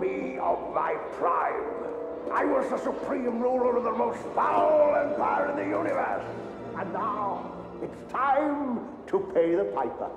me of my prime. I was the supreme ruler of the most foul empire in the universe. And now, it's time to pay the piper.